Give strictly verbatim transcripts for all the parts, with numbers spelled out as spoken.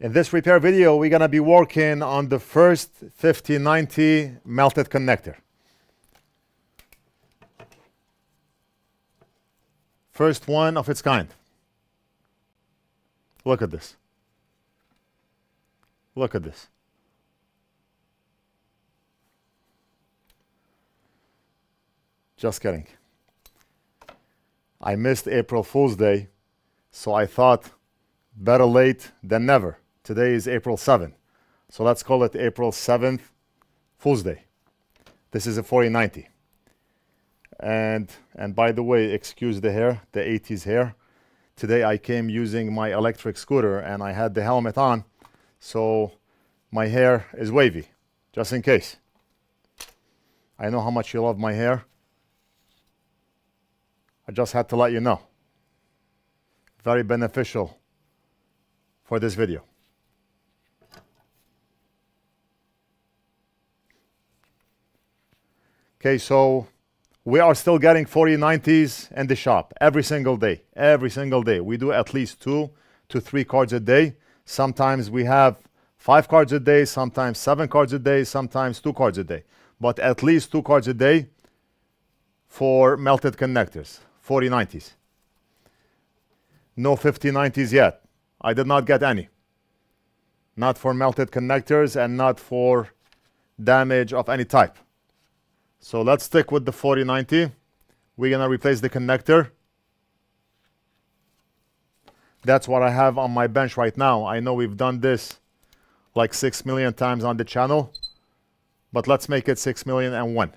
In this repair video, we're going to be working on the first fifty ninety melted connector. First one of its kind. Look at this. Look at this. Just kidding. I missed April Fool's Day, so I thought better late than never. Today is April seventh, so let's call it April seventh Fool's Day. This is a forty ninety. And and by the way, excuse the hair, the eighties hair. Today I came using my electric scooter and I had the helmet on, so my hair is wavy, just in case. I know how much you love my hair. I just had to let you know. Very beneficial for this video. Okay, so we are still getting forty nineties in the shop every single day. Every single day. We do at least two to three cards a day. Sometimes we have five cards a day, sometimes seven cards a day, sometimes two cards a day. But at least two cards a day for melted connectors, forty nineties. No fifty nineties yet. I did not get any. Not for melted connectors and not for damage of any type. So let's stick with the forty ninety. We're gonna replace the connector. That's what I have on my bench right now. I know we've done this like six million times on the channel, but let's make it six million and one.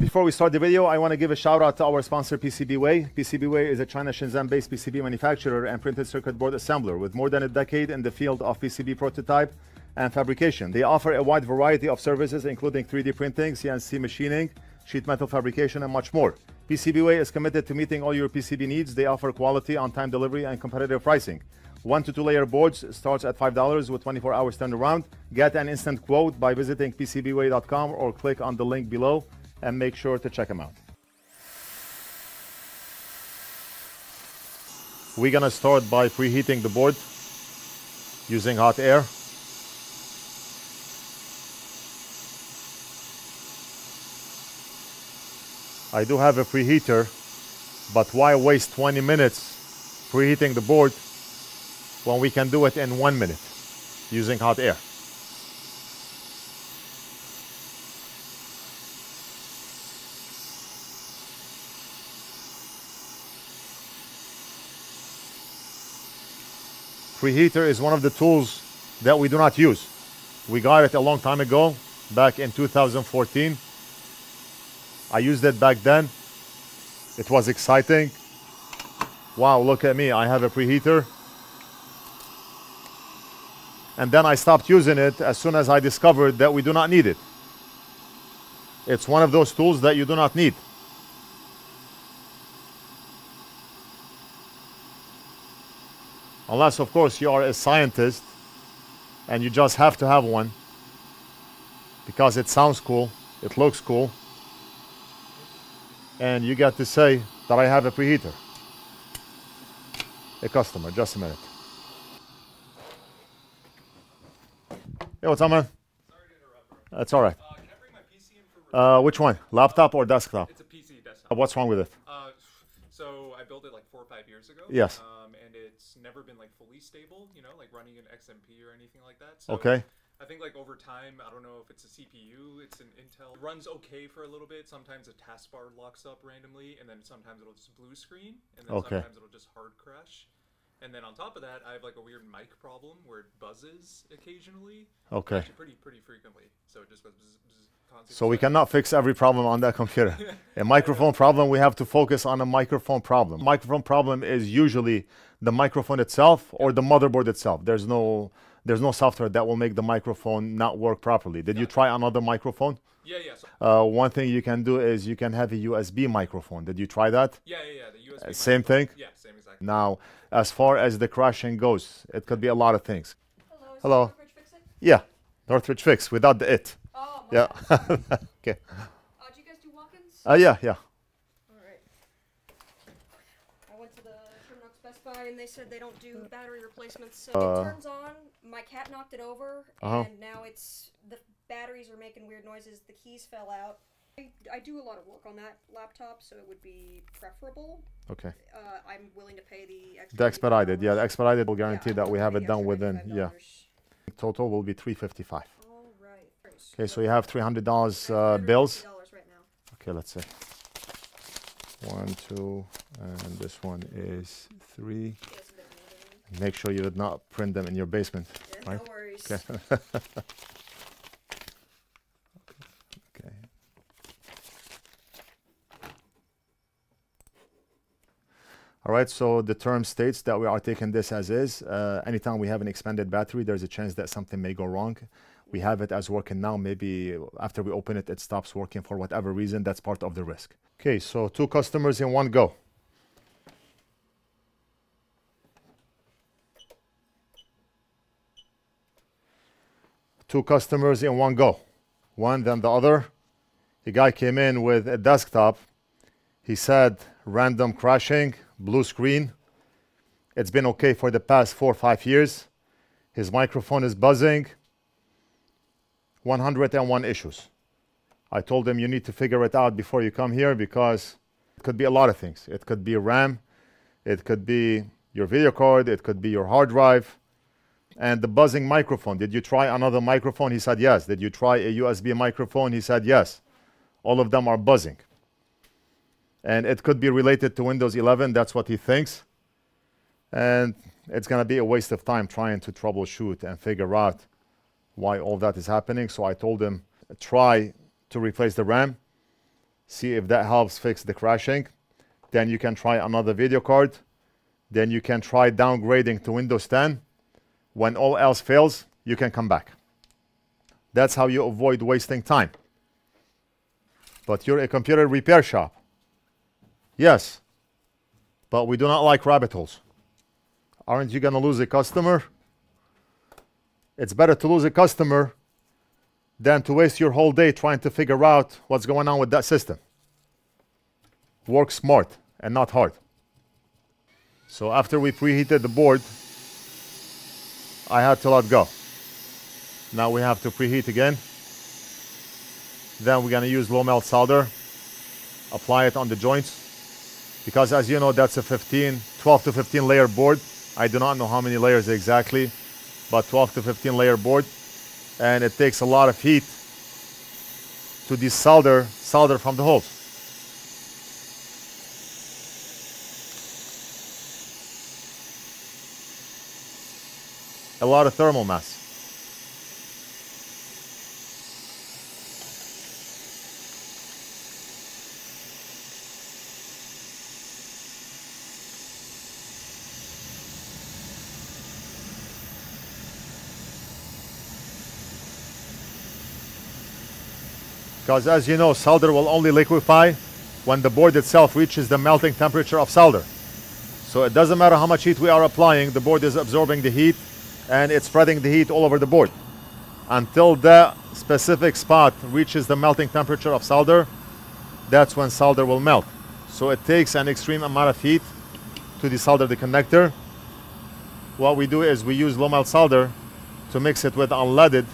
Before we start the video, I want to give a shout out to our sponsor, PCBWay. PCBWay is a China Shenzhen-based P C B manufacturer and printed circuit board assembler with more than a decade in the field of P C B prototype and fabrication. They offer a wide variety of services, including three D printing, C N C machining, sheet metal fabrication, and much more. PCBWay is committed to meeting all your P C B needs. They offer quality, on-time delivery, and competitive pricing. One to two layer boards starts at five dollars with twenty-four hours turnaround. Get an instant quote by visiting P C B way dot com or click on the link below, and make sure to check them out. We're gonna start by preheating the board using hot air. I do have a preheater, but why waste twenty minutes preheating the board when we can do it in one minute using hot air? Preheater is one of the tools that we do not use. We got it a long time ago, back in two thousand fourteen. I used it back then. It was exciting. Wow, look at me, I have a preheater. And then I stopped using it as soon as I discovered that we do not need it. It's one of those tools that you do not need. Unless, of course, you are a scientist and you just have to have one because it sounds cool, it looks cool, and you get to say that I have a preheater. A customer, just a minute. Hey, what's up, man? Sorry to interrupt, bro. That's all right. Uh, can I bring my P C in for review? Uh, which one? Laptop or desktop? It's a P C desktop. Uh, what's wrong with it? Uh, So I built it like four or five years ago. Yes. Um, and it's never been like fully stable, you know, like running an X M P or anything like that. So okay. I think like over time, I don't know if it's a C P U, it's an Intel. It runs okay for a little bit. Sometimes the taskbar locks up randomly, and then sometimes it'll just blue screen, and then okay. sometimes it'll just hard crash. And then on top of that, I have like a weird mic problem where it buzzes occasionally. Okay. Actually, pretty pretty frequently. So it just goes bzz, bzz. So we cannot fix every problem on that computer. A microphone problem, we have to focus on a microphone problem. Microphone problem is usually the microphone itself or the motherboard itself. There's no, there's no software that will make the microphone not work properly. Did you try another microphone? Yeah, yeah. So uh, one thing you can do is you can have a U S B microphone. Did you try that? Yeah, yeah, yeah. The U S B uh, same microphone. Thing? Yeah, same exactly. Now, as far as the crashing goes, it could be a lot of things. Hello. Is Hello. Northridge Fix it? Yeah, Northridge Fix without the it. Yeah. Okay. Uh, do you guys do walk-ins? Uh, yeah, yeah. All right. I went to the Sherman Oaks Best Buy and they said they don't do battery replacements, so uh, it turns on. My cat knocked it over, uh-huh. and now it's the batteries are making weird noises. The keys fell out. I, I do a lot of work on that laptop, so it would be preferable. Okay. Uh, I'm willing to pay the extra. The expedited, yeah, the expedited will guarantee yeah, that we have it done within. Yeah. Total will be three fifty-five. All right. Okay, so, so you have three hundred dollars uh, bills. Right now. Okay, let's see. One, two, and this one is three. Make sure you did not print them in your basement. Yeah, right? No worries. Okay. Okay. All right, so the term states that we are taking this as is. Uh, anytime we have an expanded battery, there's a chance that something may go wrong. We have it as working now. Maybe after we open it, it stops working for whatever reason. That's part of the risk. Okay, so two customers in one go. Two customers in one go. One, then the other. The guy came in with a desktop. He said, random crashing, blue screen. It's been okay for the past four or five years. His microphone is buzzing. one hundred and one issues. I told him you need to figure it out before you come here because it could be a lot of things. It could be RAM, it could be your video card, it could be your hard drive, and the buzzing microphone. Did you try another microphone? He said yes. Did you try a U S B microphone? He said yes. All of them are buzzing. And it could be related to Windows eleven, that's what he thinks. And it's gonna be a waste of time trying to troubleshoot and figure out why all that is happening. So I told him, try to replace the RAM, see if that helps fix the crashing. Then you can try another video card. Then you can try downgrading to Windows ten. When all else fails, you can come back. That's how you avoid wasting time. But you're a computer repair shop. Yes, but we do not like rabbit holes. Aren't you gonna lose a customer? It's better to lose a customer than to waste your whole day trying to figure out what's going on with that system. Work smart and not hard. So after we preheated the board, I had to let go. Now we have to preheat again. Then we're gonna use low melt solder, apply it on the joints. Because as you know, that's a fifteen, twelve to fifteen layer board. I do not know how many layers exactly, but twelve to fifteen layer board, and it takes a lot of heat to desolder solder from the holes. A lot of thermal mass. Because as you know, solder will only liquefy when the board itself reaches the melting temperature of solder. So it doesn't matter how much heat we are applying, the board is absorbing the heat and it's spreading the heat all over the board. Until that specific spot reaches the melting temperature of solder, that's when solder will melt. So it takes an extreme amount of heat to desolder the connector. What we do is we use low melt solder to mix it with unleaded,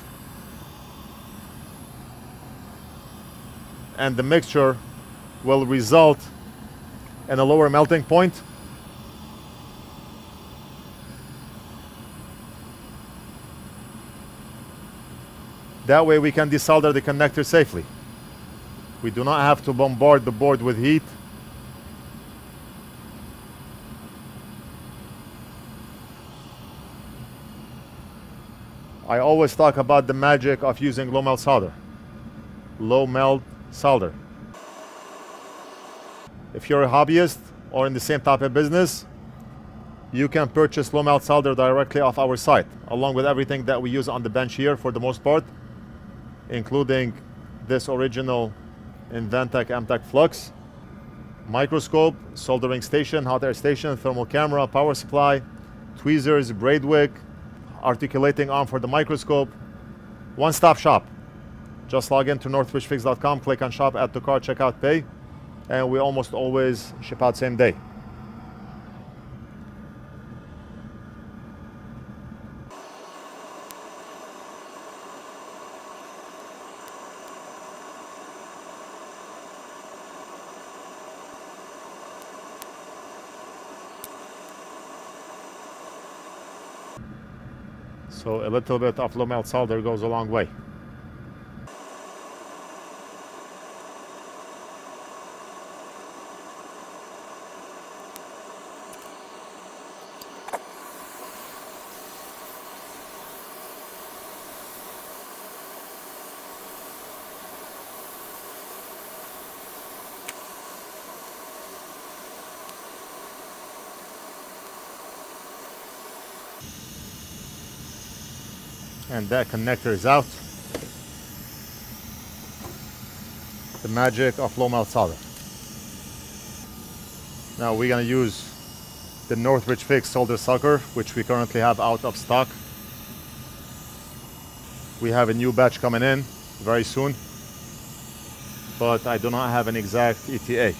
and the mixture will result in a lower melting point. That way we can desolder the connector safely. We do not have to bombard the board with heat. I always talk about the magic of using low melt solder. Low melt solder. If you're a hobbyist or in the same type of business, you can purchase low melt solder directly off our site, along with everything that we use on the bench here for the most part, including this original Inventec Amtech flux, microscope, soldering station, hot air station, thermal camera, power supply, tweezers, braid wick, articulating arm for the microscope, one-stop shop. Just log in to northridge fix dot com, click on shop, add to cart, checkout, pay, and we almost always ship out same day. So a little bit of low melt solder goes a long way. And that connector is out. The magic of low melt solder. Now we're going to use the Northridge Fix Solder Sucker, which we currently have out of stock. We have a new batch coming in very soon, but I do not have an exact E T A.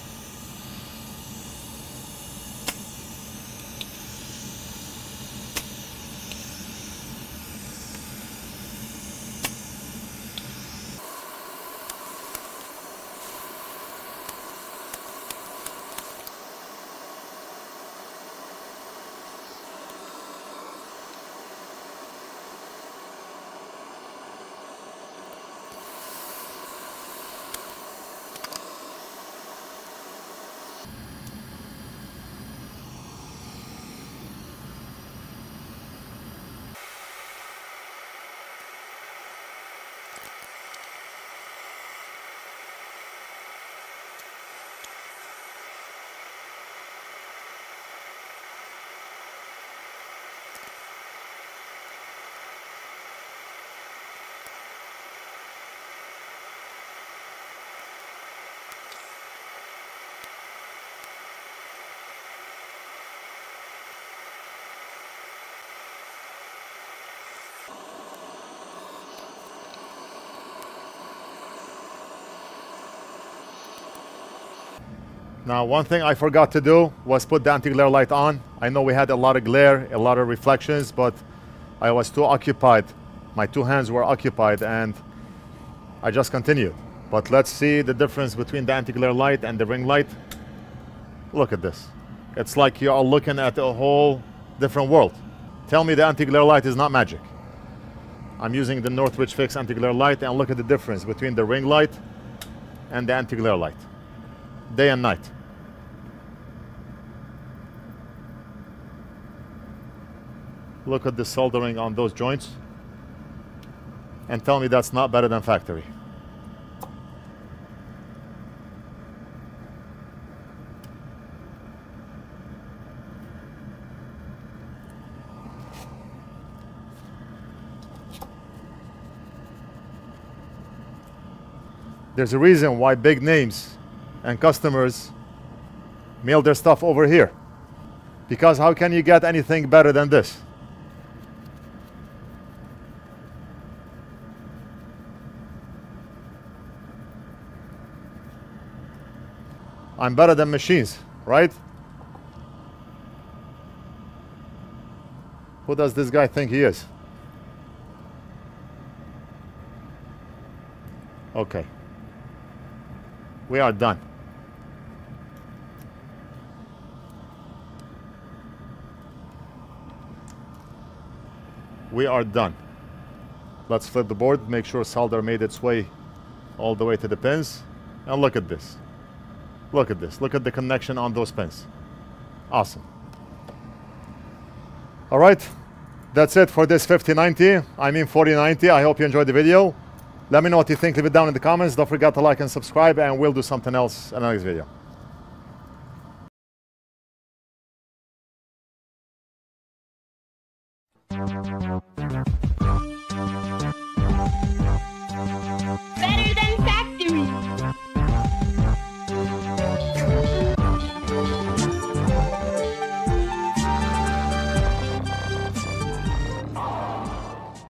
Now, one thing I forgot to do was put the anti-glare light on. I know we had a lot of glare, a lot of reflections, but I was too occupied. My two hands were occupied and I just continued. But let's see the difference between the anti-glare light and the ring light. Look at this. It's like you are looking at a whole different world. Tell me the anti-glare light is not magic. I'm using the Northridge Fix anti-glare light, and look at the difference between the ring light and the anti-glare light. Day and night. Look at the soldering on those joints and tell me that's not better than factory. There's a reason why big names and customers mail their stuff over here, because how can you get anything better than this? I'm better than machines, right? Who does this guy think he is? Okay. We are done. We are done. Let's flip the board, make sure solder made its way all the way to the pins. And look at this. Look at this. Look at the connection on those pins. Awesome. All right. That's it for this fifty ninety. I mean forty ninety. I hope you enjoyed the video. Let me know what you think. Leave it down in the comments. Don't forget to like and subscribe, and we'll do something else in the next video.